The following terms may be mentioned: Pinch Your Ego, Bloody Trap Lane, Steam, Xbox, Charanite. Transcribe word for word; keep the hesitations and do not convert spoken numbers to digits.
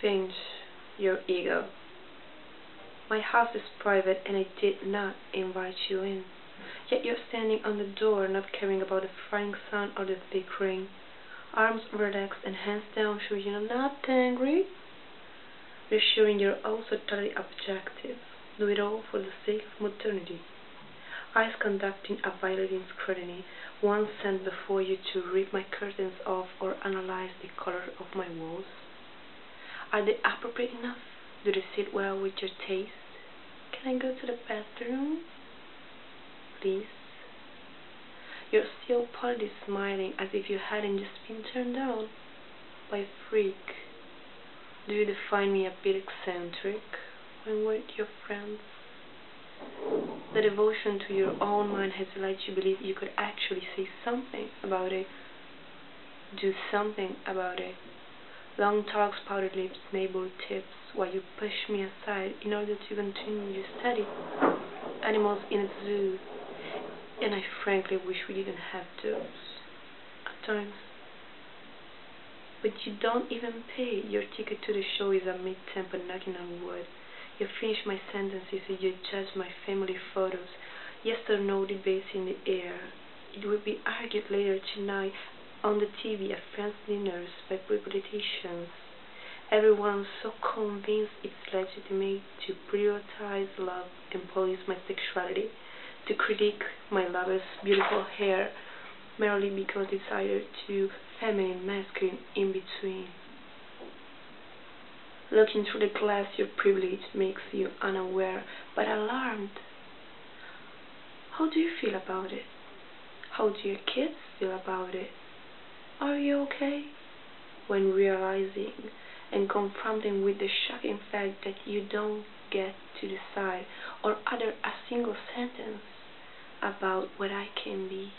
Pinch your ego. My house is private and I did not invite you in. Yet you're standing on the door, not caring about the frying sun or the thick rain. Arms relaxed and hands down, showing you're not angry. You're showing you're also totally objective. Do it all for the sake of modernity. Eyes conducting a violin scrutiny, one sent before you to rip my curtains off or analyze the color of my walls. Are they appropriate enough? Do they sit well with your taste? Can I go to the bathroom, please? You're still politely smiling as if you hadn't just been turned down by a freak. Do you define me a bit eccentric when we're your friends? The devotion to your own mind has led you to believe you could actually say something about it, do something about it. Long talks, powdered lips, navel tips, while you push me aside in order to continue your study. Animals in a zoo, and I frankly wish we didn't have those at times. But you don't even pay. Your ticket to the show is a mid-tempo knocking on wood. You finish my sentences, you judge my family photos, yes or no debates in the air. It will be argued later tonight on the T V at friends' dinners by politicians. Everyone's so convinced it's legitimate to prioritize love and police my sexuality, to critique my lover's beautiful hair, merely because it's either too feminine, masculine, in between. Looking through the glass, your privilege makes you unaware, but alarmed. How do you feel about it? How do your kids feel about it? Are you okay? When realizing and confronting with the shocking fact that you don't get to decide or utter a single sentence about what I can be.